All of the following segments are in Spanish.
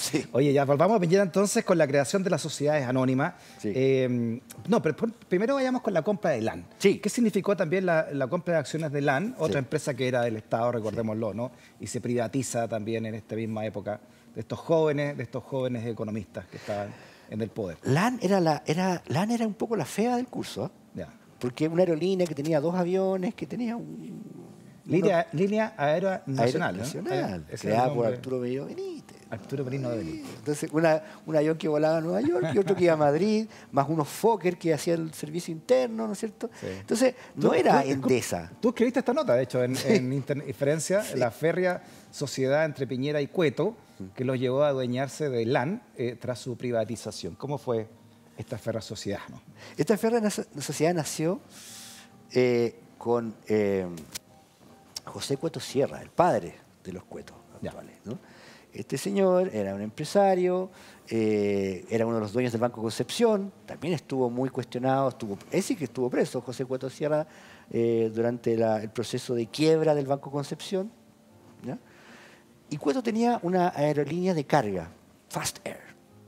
Sí. Oye, ya volvamos a Piñera entonces con la creación de las sociedades anónimas. Sí. No, pero primero vayamos con la compra de LAN. Sí. ¿Qué significó también la compra de acciones de LAN? Otra empresa que era del Estado, recordémoslo, ¿no? Y se privatiza también en esta misma época de estos jóvenes economistas que estaban en el poder. LAN era un poco la fea del curso, ¿eh? Ya. Porque una aerolínea que tenía dos aviones, que tenía un... Línea Aérea Nacional, ¿no? Creada por Arturo Merino Benítez. Entonces, un avión que volaba a Nueva York y otro que iba a Madrid, más unos Fokker que hacían el servicio interno, ¿no es cierto? Sí. Entonces, no era Endesa. Tú escribiste esta nota, de hecho, en Interferencia, la férrea sociedad entre Piñera y Cueto, que los llevó a adueñarse de LAN tras su privatización. ¿Cómo fue esta férrea sociedad? ¿No? Esta férrea sociedad nació con... José Cueto Sierra, el padre de los Cuetos actuales, ¿no? Este señor era un empresario, era uno de los dueños del Banco Concepción, también estuvo muy cuestionado, estuvo preso José Cueto Sierra durante el proceso de quiebra del Banco Concepción, ¿ya? Y Cueto tenía una aerolínea de carga, Fast Air,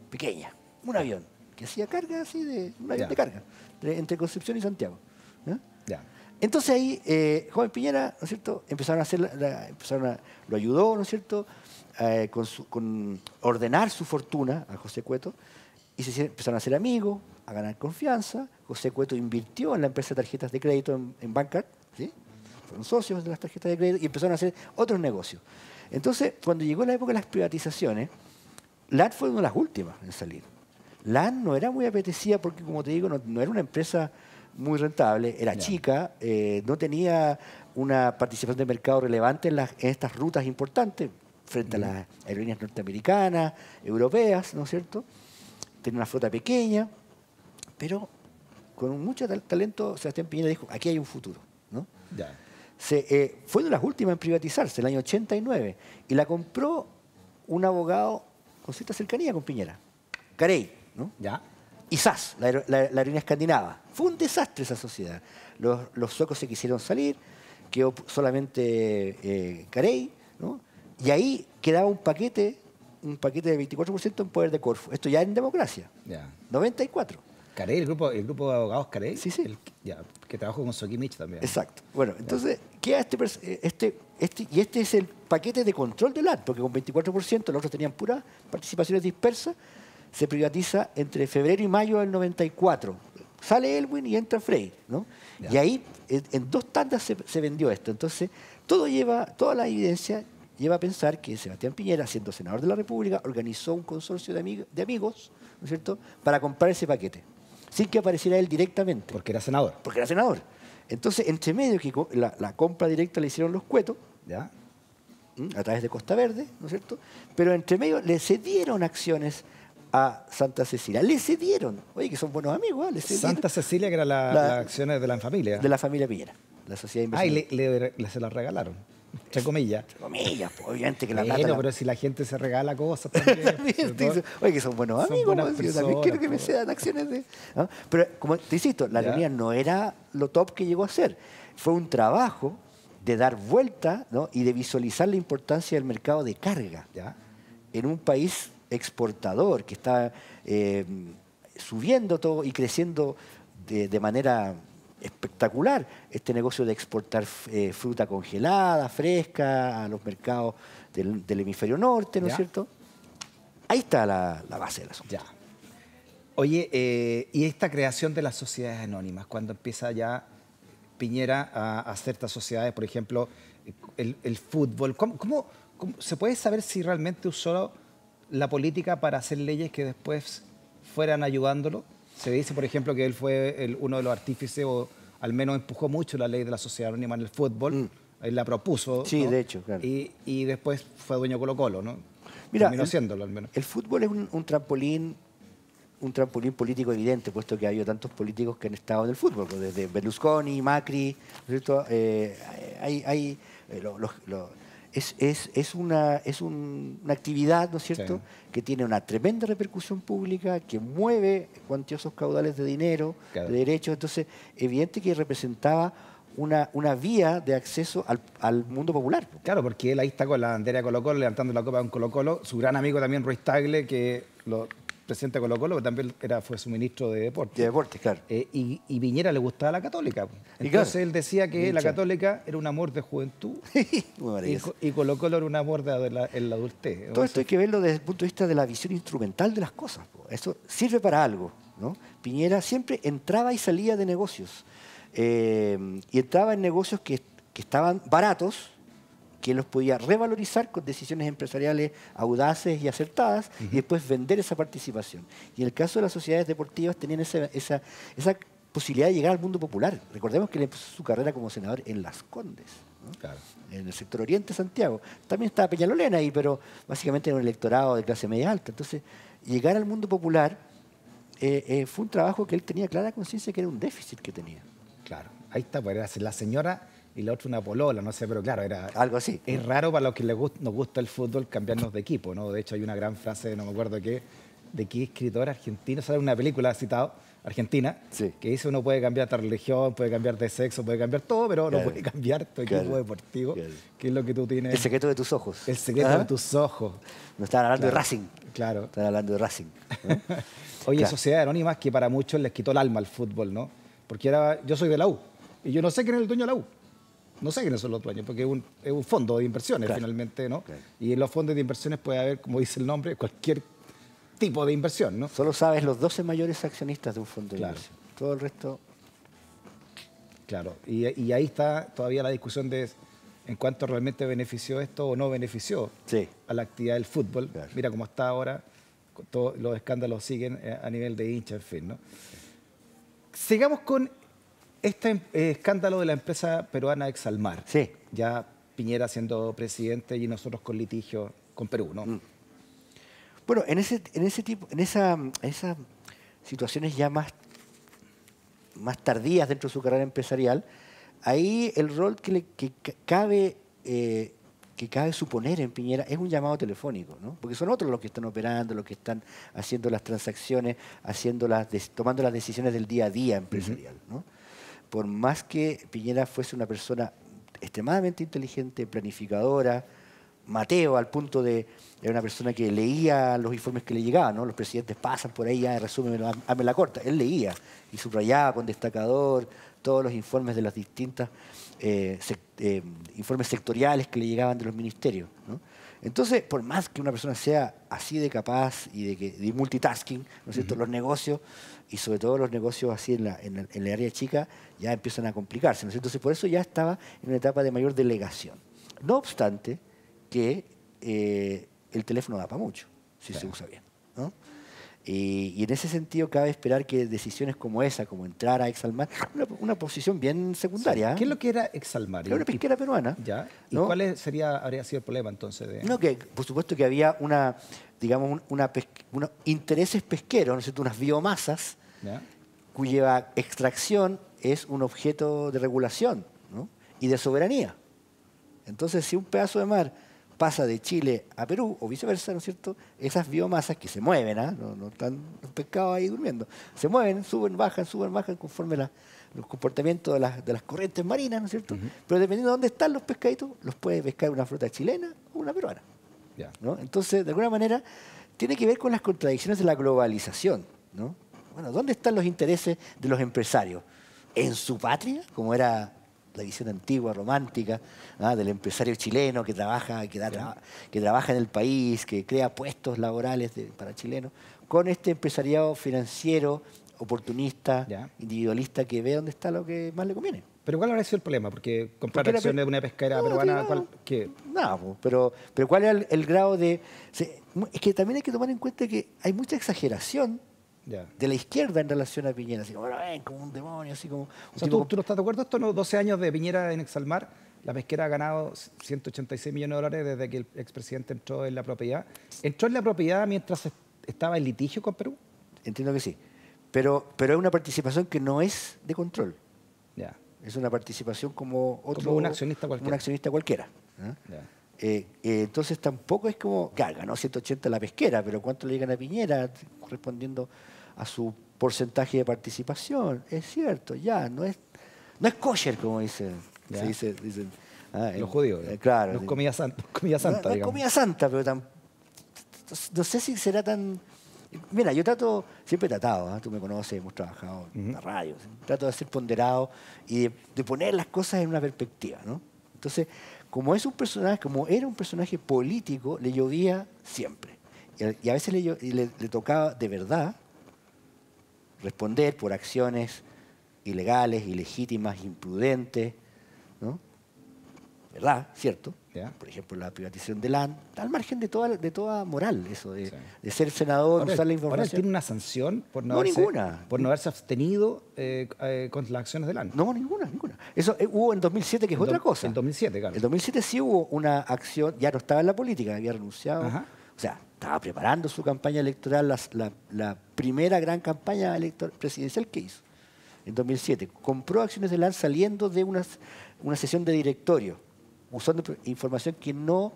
pequeña, un avión, que hacía carga así, un avión de carga, entre Concepción y Santiago, ¿ya? Ya. Entonces ahí, joven Piñera, ¿no es cierto?, lo ayudó, ¿no es cierto?, con ordenar su fortuna a José Cueto, y se empezaron a ser amigos, a ganar confianza. José Cueto invirtió en la empresa de tarjetas de crédito en Bancard, ¿sí? Fueron socios de las tarjetas de crédito y empezaron a hacer otros negocios. Entonces, cuando llegó la época de las privatizaciones, LAN fue una de las últimas en salir. LAN no era muy apetecida porque, como te digo, no era una empresa muy rentable, era chica, no tenía una participación de mercado relevante en estas rutas importantes frente a las aerolíneas norteamericanas, europeas, ¿no es cierto? Tenía una flota pequeña, pero con mucho talento Sebastián Piñera dijo, aquí hay un futuro, ¿no? Ya. Fue de las últimas en privatizarse, el año 89, y la compró un abogado con cierta cercanía con Piñera, Carey, ¿no? Ya. Y SAS, la aerolínea escandinava. Fue un desastre esa sociedad. Los suecos se quisieron salir, quedó solamente Carey, ¿no? Y ahí quedaba un paquete de 24% en poder de Corfo. Esto ya en democracia. Yeah. 94. Carey, el grupo de abogados Carey. Sí, sí. Que trabajó con Sokimich también. Exacto. Bueno, entonces, queda este es el paquete de control de LAN, porque con 24% los otros tenían puras participaciones dispersas. Se privatiza entre febrero y mayo del 94. Sale Elwin y entra Frey, ¿no? Y ahí, en dos tandas se vendió esto. Entonces, toda la evidencia lleva a pensar que Sebastián Piñera, siendo senador de la República, organizó un consorcio de amigos, ¿no es cierto?, para comprar ese paquete, sin que apareciera él directamente. Porque era senador. Porque era senador. Entonces, entre medio que la compra directa le hicieron los Cuetos, ¿ya?, a través de Costa Verde, ¿no es cierto?, pero entre medio le cedieron acciones a Santa Cecilia. Le cedieron. Oye, que son buenos amigos, ¿eh? Le cedieron. Santa Cecilia, que eran las acciones de la familia. De la familia Piñera. La sociedad inversora. Ah, y se las regalaron. Entre comillas. Entre comillas, pues, obviamente que pero si la gente se regala cosas también. Oye, que son buenos amigos. Son personas, yo también quiero que me cedan acciones de... ¿no? Pero, como te insisto, la aerolínea no era lo top que llegó a ser. Fue un trabajo de dar vuelta, ¿no?, y de visualizar la importancia del mercado de carga, ¿ya?, en un país exportador que está subiendo todo y creciendo de manera espectacular. Este negocio de exportar fruta congelada, fresca, a los mercados del hemisferio norte, ¿no es cierto? Ahí está la base del asunto. Ya. Oye, y esta creación de las sociedades anónimas, cuando empieza ya Piñera a hacer estas sociedades, por ejemplo, el fútbol, ¿cómo se puede saber si realmente usó la política para hacer leyes que después fueran ayudándolo? Se dice, por ejemplo, que él fue uno de los artífices, o al menos empujó mucho la ley de la sociedad anónima en el fútbol. Él la propuso. Sí, ¿no?, de hecho, claro. Y después fue dueño Colo-Colo, ¿no? Mira, terminó siéndolo, al menos. El fútbol es un trampolín político evidente, puesto que ha habido tantos políticos que han estado en el fútbol, desde Berlusconi, Macri, ¿no es cierto? Es una actividad, ¿no es cierto?, sí, que tiene una tremenda repercusión pública, que mueve cuantiosos caudales de dinero, claro, de derechos. Entonces, evidente que representaba una vía de acceso al mundo popular. Claro, porque él ahí está con la bandera de Colo-Colo, levantando la copa con Colo-Colo. Su gran amigo también, Ruiz Tagle, que lo presidente de Colo-Colo, que también fue su ministro de Deportes. De Deportes, claro. Y Piñera le gustaba la Católica. Entonces él decía que la Católica era un amor de juventud y Colo-Colo era un amor de la adultez. Todo esto hay que verlo desde el punto de vista de la visión instrumental de las cosas. Eso sirve para algo, ¿no? Piñera siempre entraba y salía de negocios. Y entraba en negocios que estaban baratos, que los podía revalorizar con decisiones empresariales audaces y acertadas, y después vender esa participación. Y en el caso de las sociedades deportivas tenían esa posibilidad de llegar al mundo popular. Recordemos que él empezó su carrera como senador en Las Condes, ¿no? Claro. En el sector oriente de Santiago. También estaba Peñalolén ahí, pero básicamente era un electorado de clase media alta. Entonces, llegar al mundo popular fue un trabajo que él tenía clara conciencia que era un déficit que tenía. Claro, ahí está, pues era la señora... y la otra una polola, no sé, pero claro, era... algo así. Es raro para los que nos gusta el fútbol cambiarnos de equipo, ¿no? De hecho, hay una gran frase, no me acuerdo qué, de qué escritor argentino, sale una película citada, argentina, sí, que dice uno puede cambiar de religión, puede cambiar de sexo, puede cambiar todo, pero claro, no puede cambiar tu equipo deportivo, que es lo que tú tienes... El secreto de tus ojos. El secreto de tus ojos. No estaban hablando de Racing. Claro. Estaban hablando de Racing, ¿no? Oye, Sociedad Anónima que para muchos les quitó el alma al fútbol, ¿no? Porque era, yo soy de la U, y yo no sé quién es el dueño de la U. No sé quiénes son los dueños, porque es un fondo de inversiones, finalmente, ¿no? Claro. Y en los fondos de inversiones puede haber, como dice el nombre, cualquier tipo de inversión, ¿no? Solo sabes los 12 mayores accionistas de un fondo de inversión. Todo el resto... Claro, y ahí está todavía la discusión de en cuánto realmente benefició esto o no benefició a la actividad del fútbol. Claro. Mira cómo está ahora, todos los escándalos siguen a nivel de hincha, en fin, ¿no? Sigamos con... este escándalo de la empresa peruana Exalmar, ya Piñera siendo presidente y nosotros con litigio con Perú, ¿no? Bueno, en esas situaciones ya más tardías dentro de su carrera empresarial, ahí el rol que cabe suponer en Piñera es un llamado telefónico, ¿no? Porque son otros los que están operando, los que están haciendo las transacciones, tomando las decisiones del día a día empresarial, ¿no? Por más que Piñera fuese una persona extremadamente inteligente, planificadora, Mateo, al punto de... era una persona que leía los informes que le llegaban, ¿no? Los presidentes pasan por ahí, resumen, hazme la corta. Él leía y subrayaba con destacador todos los informes de los distintos informes sectoriales que le llegaban de los ministerios, ¿no? Entonces, por más que una persona sea así de capaz y de multitasking, ¿no es cierto? Los negocios, y sobre todo los negocios así en la área chica, ya empiezan a complicarse, ¿no es cierto? Entonces, por eso ya estaba en una etapa de mayor delegación. No obstante que el teléfono da para mucho, si se usa bien, ¿no? Y en ese sentido cabe esperar que decisiones como esa, como entrar a Exalmar, una posición bien secundaria. ¿Qué es lo que era Exalmar? Era una pesquera peruana. ¿Ya? ¿Y ¿no? cuál habría sido el problema entonces? No, que por supuesto que había unos intereses pesqueros, ¿no es cierto? Unas biomasas, ¿ya? Cuya extracción es un objeto de regulación, ¿no? Y de soberanía. Entonces, si un pedazo de mar pasa de Chile a Perú, o viceversa, ¿no es cierto? Esas biomasas que se mueven, ¿eh? No están los pescados ahí durmiendo. Se mueven, suben, bajan, conforme los comportamientos de las corrientes marinas, ¿no es cierto? Pero dependiendo de dónde están los pescaditos, los puede pescar una flota chilena o una peruana, ¿no? Entonces, de alguna manera, tiene que ver con las contradicciones de la globalización, ¿no? Bueno, ¿dónde están los intereses de los empresarios? ¿En su patria, como era la visión antigua, romántica, ¿ah? Del empresario chileno que trabaja, que trabaja en el país, que crea puestos laborales para chilenos, con este empresariado financiero, oportunista, individualista, que ve dónde está lo que más le conviene? ¿Pero cuál habrá sido el problema? Porque comprar acciones de una pesquera peruana... ¿cuál era el grado de...? Es que también hay que tomar en cuenta que hay mucha exageración de la izquierda en relación a Piñera, así como, bueno, ven, como un demonio, así como... O sea, ¿tú no estás de acuerdo? Estos 12 años de Piñera en Exalmar, la pesquera ha ganado $186 millones desde que el expresidente entró en la propiedad. ¿Entró en la propiedad mientras estaba en litigio con Perú? Entiendo que sí, pero es una participación que no es de control. Es una participación como otro... como un accionista cualquiera. ¿Eh? Entonces tampoco es como, ganó 180 la pesquera, pero ¿cuánto le llegan a Piñera correspondiendo a su porcentaje de participación? Es cierto, ya, no es, No es kosher, como dicen. Se dice, dicen los judíos. Claro. No es comida santa. No es comida santa, pero tan... No sé si será tan... Mira, yo trato, siempre he tratado, tú me conoces, hemos trabajado en la radio, trato de ser ponderado y de poner las cosas en una perspectiva, ¿no? Entonces, como es un personaje, como era un personaje político, le llovía siempre. Y a veces le tocaba de verdad responder por acciones ilegales, ilegítimas, imprudentes, ¿no? ¿Verdad? ¿Cierto? Yeah. Por ejemplo, la privatización de LAN, al margen de toda moral, eso de, sí, de ser senador, ahora, usar la información. Ahora, ¿tiene una sanción por no, ninguna. Por no haberse abstenido contra las acciones de LAN? No, ninguna. Eso hubo en 2007, que es otra cosa. En 2007, claro. En 2007 sí hubo una acción, ya no estaba en la política, había renunciado. Ajá. O sea, estaba preparando su campaña electoral, la primera gran campaña presidencial que hizo. En 2007, compró acciones de LAN saliendo de una sesión de directorio, usando información que no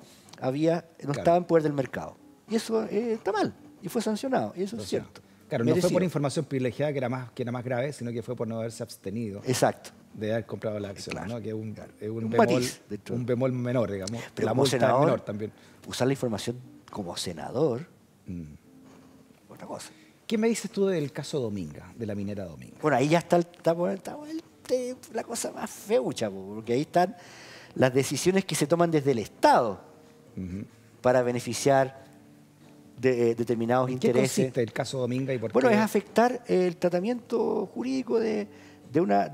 estaba en poder del mercado. Y eso está mal, y fue sancionado, y eso es cierto. Claro, merecido. No fue por información privilegiada, que era más grave, sino que fue por no haberse abstenido. Exacto. De haber comprado la acción, claro, ¿no? Que es un bemol menor, digamos. Pero la multa es menor también. Usar la información como senador, otra cosa. ¿Qué me dices tú del caso Dominga, de la minera Dominga? Bueno, ahí ya está la cosa más feucha, porque ahí están las decisiones que se toman desde el Estado para beneficiar de determinados intereses. ¿Qué consiste el caso Dominga y por qué? Bueno, es afectar el tratamiento jurídico de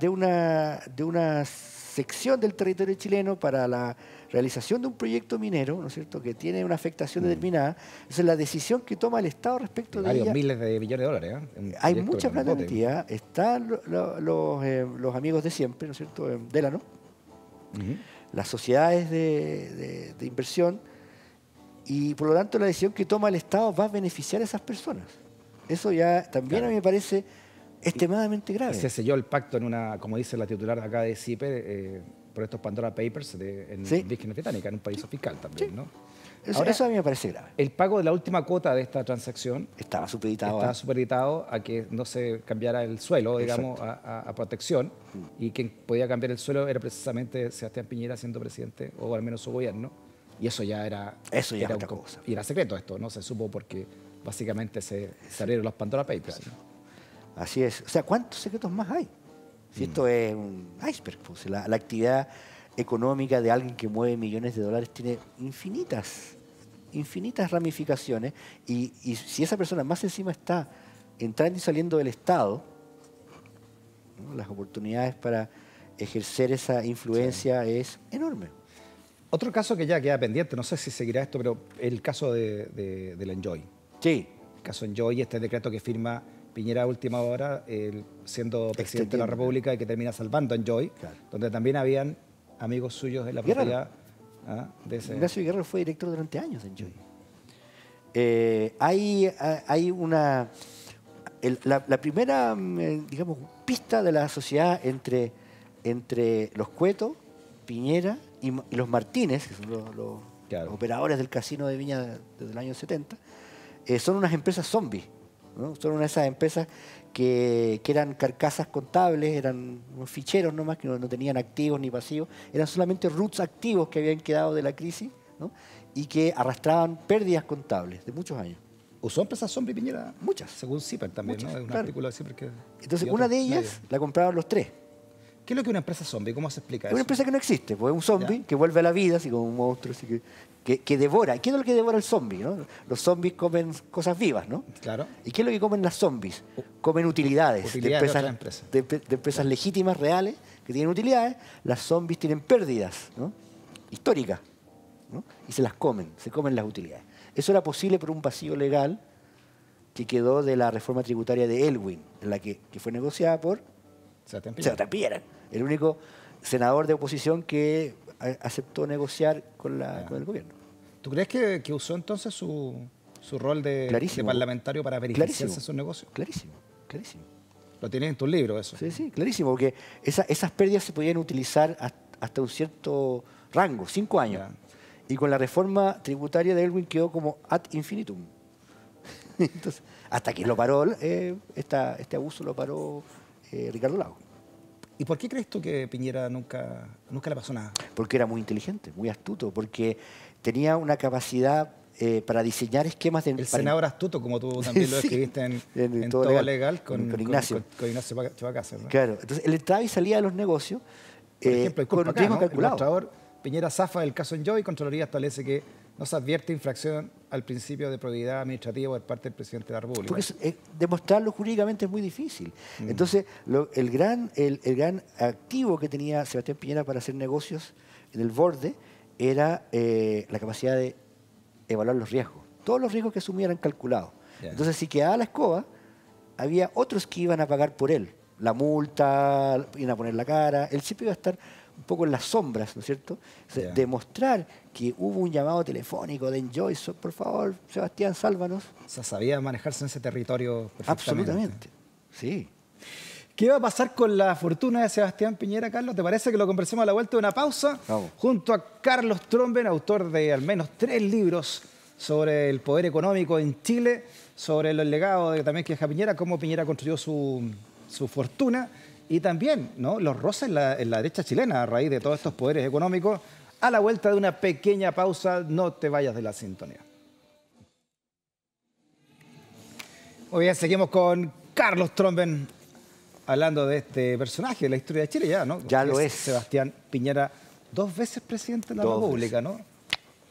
una sección del territorio chileno para la realización de un proyecto minero, ¿no es cierto?, que tiene una afectación determinada. Esa es la decisión que toma el Estado respecto de ella. Hay miles de millones de dólares. Hay mucha plata metida. Están los amigos de siempre, ¿no es cierto?, Delano. Las sociedades de inversión, y por lo tanto la decisión que toma el Estado va a beneficiar a esas personas. Eso ya también a mí me parece extremadamente grave. Se selló el pacto en una, como dice la titular acá de CIPER, por estos Pandora Papers en Virgen Británica, en un paraíso fiscal también, ¿no? Ahora, eso a mí me parece grave. El pago de la última cuota de esta transacción estaba supeditado a que no se cambiara el suelo, digamos, a protección. Y quien podía cambiar el suelo era precisamente Sebastián Piñera siendo presidente, o al menos su gobierno. Y eso ya era... Eso ya era otra cosa. Y era secreto esto, ¿no? Se supo porque básicamente se abrieron los Pandora Papers, ¿no? Así es. O sea, ¿cuántos secretos más hay? Si esto es un iceberg, pues, la actividad económica de alguien que mueve millones de dólares tiene infinitas ramificaciones, y si esa persona más encima está entrando y saliendo del Estado, ¿no? Las oportunidades para ejercer esa influencia es enorme. Otro caso que ya queda pendiente, no sé si seguirá esto, pero el caso del Enjoy. Sí. El caso Enjoy, este decreto que firma Piñera a última hora, siendo presidente de la República, y que termina salvando Enjoy, donde también habían amigos suyos de la propiedad. Ignacio Guerrero fue director durante años de Enjoy. Hay una... La primera, digamos, pista de la sociedad entre los Cueto, Piñera y los Martínez, que son los operadores del casino de Viña desde el año 70, son unas empresas zombies, ¿no? Son una de esas empresas que eran carcasas contables, eran unos ficheros nomás, que no tenían activos ni pasivos, eran solamente RUTs activos que habían quedado de la crisis, ¿no? Y que arrastraban pérdidas contables de muchos años. ¿Usó empresas zombie Piñera? Muchas. Según CIPER también, muchas, ¿no? Es un artículo de CIPER que... Entonces, una de ellas la compraron los tres. ¿Qué es lo que es una empresa zombie? ¿Cómo se explica eso? Una empresa que no existe, pues es un zombie que vuelve a la vida, así como un monstruo, así que devora. ¿Qué es lo que devora el zombie, no? Los zombies comen cosas vivas, ¿no? Claro. ¿Y qué es lo que comen las zombies? Comen utilidades de empresas, de empresas legítimas, reales, que tienen utilidades. Las zombies tienen pérdidas, ¿no? Históricas, ¿no? Y se las comen, se comen las utilidades. Eso era posible por un vacío legal que quedó de la reforma tributaria de Elwin, en la que fue negociada por Sebastián Piñera, el único senador de oposición que aceptó negociar con el gobierno. ¿Tú crees que usó entonces su rol de parlamentario para beneficiarse sus negocios? Clarísimo. Lo tienes en tus libros eso. Sí, clarísimo, porque esas pérdidas se podían utilizar hasta un cierto rango, 5 años. Ya. Y con la reforma tributaria de Elwin quedó como ad infinitum. Entonces, hasta que lo paró, este abuso lo paró Ricardo Lago. ¿Y por qué crees tú que Piñera nunca le pasó nada? Porque era muy inteligente, muy astuto, porque tenía una capacidad para diseñar esquemas de... El senador astuto, como tú también lo escribiste en Todo Legal con Ignacio Chevacasas, ¿no? Claro, entonces él entraba y salía de los negocios. Por ejemplo, con acá, ¿no? El mostrador Piñera zafa del caso Enjoy y Contraloría establece que no se advierte infracción al principio de probidad administrativa por parte del presidente de la República. Porque demostrarlo jurídicamente es muy difícil. Entonces, el gran activo que tenía Sebastián Piñera para hacer negocios en el borde era la capacidad de evaluar los riesgos. Todos los riesgos que asumía eran calculados. Yeah. Entonces, si quedaba la escoba, había otros que iban a pagar por él. La multa, iban a poner la cara. Él siempre iba a estar un poco en las sombras, ¿no es cierto? O sea, yeah. Demostrar que hubo un llamado telefónico de Enjoy, por favor, Sebastián, sálvanos. O sea, sabía manejarse en ese territorio perfectamente. Absolutamente, sí. ¿Qué va a pasar con la fortuna de Sebastián Piñera, Carlos? ¿Te parece que lo conversemos a la vuelta de una pausa? Vamos. Junto a Carlos Tromben, autor de al menos 3 libros sobre el poder económico en Chile, sobre el legado de, también que deja Piñera, cómo Piñera construyó su fortuna. Y también, ¿no?, los roces en la derecha chilena a raíz de todos estos poderes económicos. A la vuelta de una pequeña pausa, no te vayas de la sintonía. Muy bien, seguimos con Carlos Tromben hablando de este personaje de la historia de Chile, ya, ¿no? Ya lo es. Sebastián Piñera, 2 veces presidente de la República, ¿no?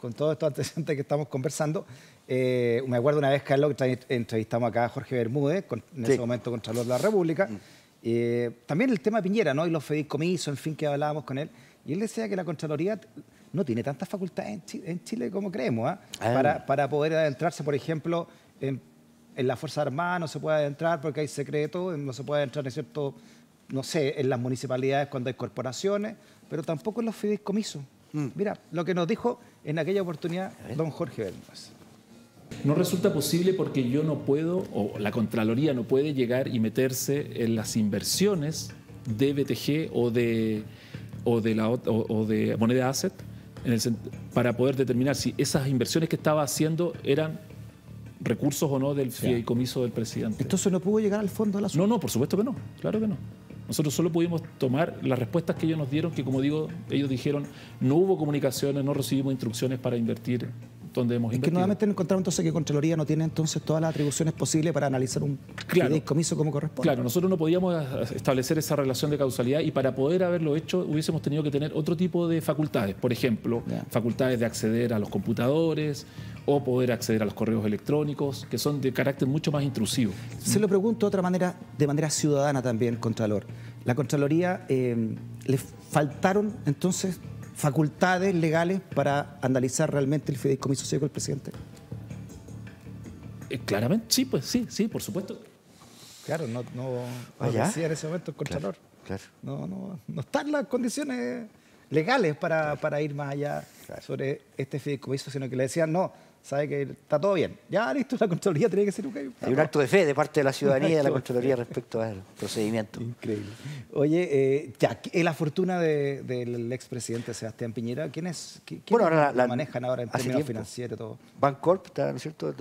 Con todos estos antecedentes que estamos conversando. Me acuerdo una vez, Carlos, que entrevistamos acá a Jorge Bermúdez, ese momento Contralor de la República. También el tema de Piñera, ¿no?, y los fideicomisos, en fin, que hablábamos con él. Y él decía que la Contraloría no tiene tantas facultades en Chile como creemos, ¿eh? Para poder adentrarse, por ejemplo, en la Fuerza Armada no se puede adentrar porque hay secreto, no se puede adentrar en cierto, no sé, en las municipalidades cuando hay corporaciones, pero tampoco en los fideicomisos. Mira, lo que nos dijo en aquella oportunidad don Jorge Bermúdez. No resulta posible porque yo no puedo, o la Contraloría no puede llegar y meterse en las inversiones de BTG o de Moneda Asset para poder determinar si esas inversiones que estaba haciendo eran recursos o no del fideicomiso del presidente. ¿Entonces no pudo llegar al fondo de la zona? No, por supuesto que no, claro que no. Nosotros solo pudimos tomar las respuestas que ellos nos dieron, que como digo, ellos dijeron no hubo comunicaciones, no recibimos instrucciones para invertir donde hemos invertido. Es que nuevamente encontramos entonces que Contraloría no tiene entonces todas las atribuciones posibles para analizar un fideicomiso como corresponde. Claro, nosotros no podíamos establecer esa relación de causalidad y para poder haberlo hecho hubiésemos tenido que tener otro tipo de facultades, por ejemplo, facultades de acceder a los computadores o poder acceder a los correos electrónicos, que son de carácter mucho más intrusivo. Se lo pregunto de otra manera, de manera ciudadana también, Contralor. ¿La Contraloría le faltaron entonces facultades legales para analizar realmente el fideicomiso ciego del presidente? Claramente, sí, pues sí, por supuesto. Claro, no decía en ese momento el Contralor. Claro. No están las condiciones legales para ir más allá sobre este fideicomiso, sino que le decían no. Sabe que está todo bien. Ya, listo, la Contraloría tiene que ser un... Hay un acto de fe de parte de la ciudadanía y de la Contraloría respecto al procedimiento. Increíble. Oye, la fortuna del expresidente Sebastián Piñera, ¿quién es? ¿Quién manejan ahora en términos financieros? Todo. Bancorp, está, ¿no es cierto?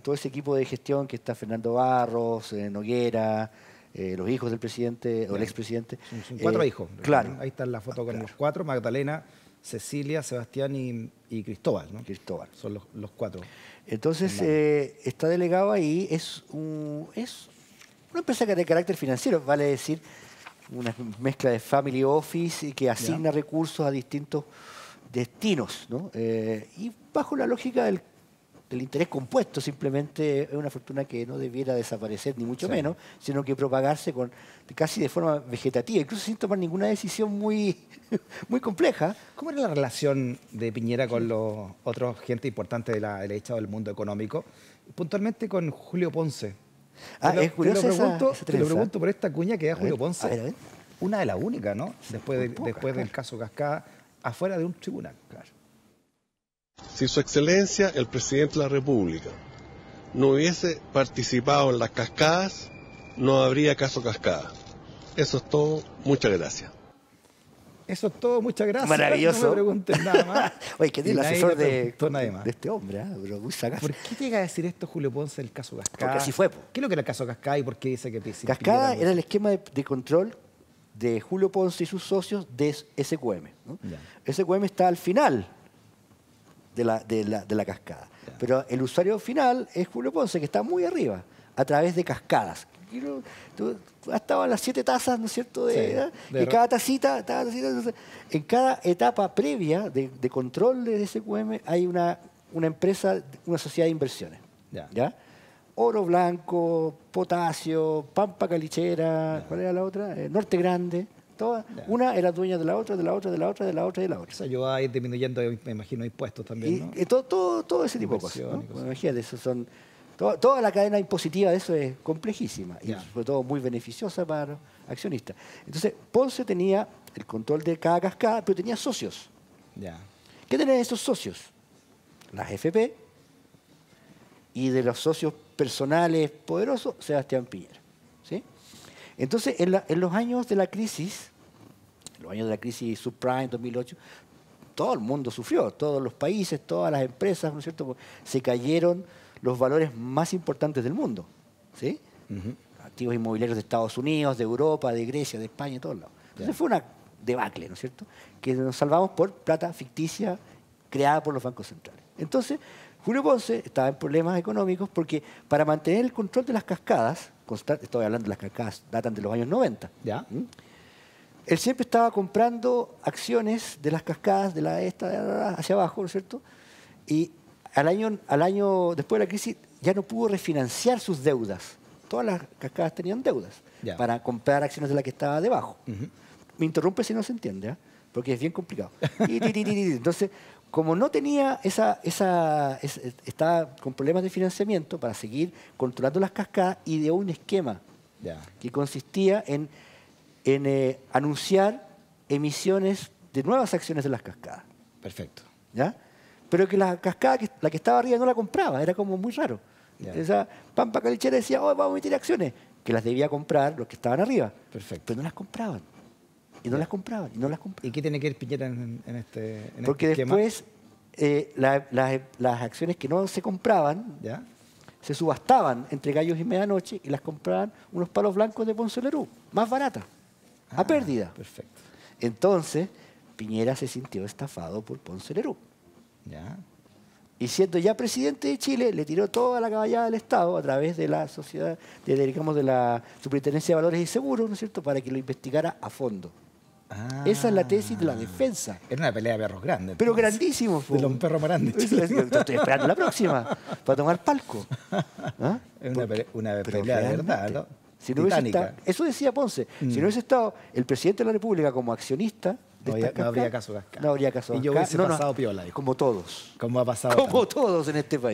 Todo ese equipo de gestión que está Fernando Barros, Noguera, los hijos del presidente o el expresidente. Son 4 hijos. Claro. Ahí está la foto con los 4, Magdalena, Cecilia, Sebastián y Cristóbal, ¿no? Cristóbal. Son los 4. Entonces, está delegado ahí, es una empresa de carácter financiero, vale decir, una mezcla de family office que asigna recursos a distintos destinos, ¿no? Y bajo la lógica del interés compuesto, simplemente es una fortuna que no debiera desaparecer, ni mucho menos, sino que propagarse casi de forma vegetativa, incluso sin tomar ninguna decisión muy compleja. ¿Cómo era la relación de Piñera con los otros gente importante de la derecha del mundo económico? Puntualmente con Julio Ponce. Es curioso, te lo pregunto por esta cuña que da Julio Ponce. A ver. Una de las únicas, ¿no? Después del caso Cascada, afuera de un tribunal, claro. Si Su Excelencia, el Presidente de la República, no hubiese participado en las cascadas, no habría caso Cascada. Eso es todo. Muchas gracias. Eso es todo. Muchas gracias. Maravilloso. No me pregunten nada más. Oye, ¿qué tiene el asesor de este hombre? Pero muy sagaz. ¿Por qué llega a decir esto Julio Ponce del caso Cascada? Porque así fue. ¿Qué es lo que era el caso Cascada y por qué dice que... Cascada era el esquema de control de Julio Ponce y sus socios de SQM, ¿no? Yeah. SQM está al final de la cascada. Yeah. Pero el usuario final es Julio Ponce, que está muy arriba, a través de cascadas. Tú has estado en las 7 tazas, ¿no es cierto? Y cada tacita, en cada etapa previa de control de SQM hay una empresa, una sociedad de inversiones. Yeah. ¿Ya? Oro Blanco, Potasio, Pampa Calichera, ¿cuál era la otra? Norte Grande, todas. Yeah. Una era dueña de la otra, de la otra, de la otra, de la otra y de la otra. O sea, yo voy a ir disminuyendo, me imagino, impuestos también, ¿no? Todo ese tipo de cosas, ¿no? Bueno, imagínate, eso son, toda la cadena impositiva de eso es complejísima, yeah, y sobre todo muy beneficiosa para los accionistas. Entonces, Ponce tenía el control de cada cascada, pero tenía socios. Yeah. ¿Qué tenían esos socios? Las FP y de los socios personales poderosos, Sebastián Piñera, ¿sí? Entonces, en los años de la crisis, subprime 2008, todo el mundo sufrió, todos los países, todas las empresas, ¿no es cierto? Se cayeron los valores más importantes del mundo, ¿sí? Uh-huh. Activos inmobiliarios de Estados Unidos, de Europa, de Grecia, de España, de todos lados. Entonces, fue una debacle, ¿no es cierto? Que nos salvamos por plata ficticia creada por los bancos centrales. Entonces, Julio Ponce estaba en problemas económicos porque para mantener el control de las cascadas, estoy hablando de las cascadas, datan de los años 90, ¿ya? Él siempre estaba comprando acciones de las cascadas, de la esta hacia abajo, ¿no es cierto? Y al año después de la crisis ya no pudo refinanciar sus deudas. Todas las cascadas tenían deudas, ¿ya?, para comprar acciones de la que estaba debajo. Uh-huh. Me interrumpe si no se entiende, ¿eh?, porque es bien complicado. Entonces, como no tenía estaba con problemas de financiamiento para seguir controlando las cascadas, ideó un esquema, yeah, que consistía en anunciar emisiones de nuevas acciones de las cascadas. Perfecto. ¿Ya? Pero que la cascada, la que estaba arriba, no la compraba, era como muy raro. Yeah. Esa Pampa Calichera decía, oh, vamos a emitir acciones, que las debía comprar los que estaban arriba. Perfecto. Pero no las compraban. Y no las compraban, y no las compraban. ¿Y qué tiene que ver Piñera en este esquema? Porque después las acciones que no se compraban, ¿ya?, se subastaban entre gallos y medianoche y las compraban unos palos blancos de Ponce Lerú, más baratas, a pérdida. Perfecto. Entonces, Piñera se sintió estafado por Ponce Lerú. ¿Ya? Y siendo ya presidente de Chile, le tiró toda la caballada del Estado a través de la sociedad, digamos, de la Superintendencia de Valores y Seguros, ¿no es cierto?, para que lo investigara a fondo. Ah, esa es la tesis de la defensa. Era una pelea de perros grandes. Pero grandísimo. De los perros grandes. Estoy esperando la próxima para tomar palco. ¿Ah? Es una pelea de verdad, ¿no? Si no hubiese estado, eso decía Ponce. Mm. Si no hubiese estado el presidente de la República como accionista, no habría caso. Y yo hubiese pasado piola. Como todos. Como ha pasado. Como todos en este país.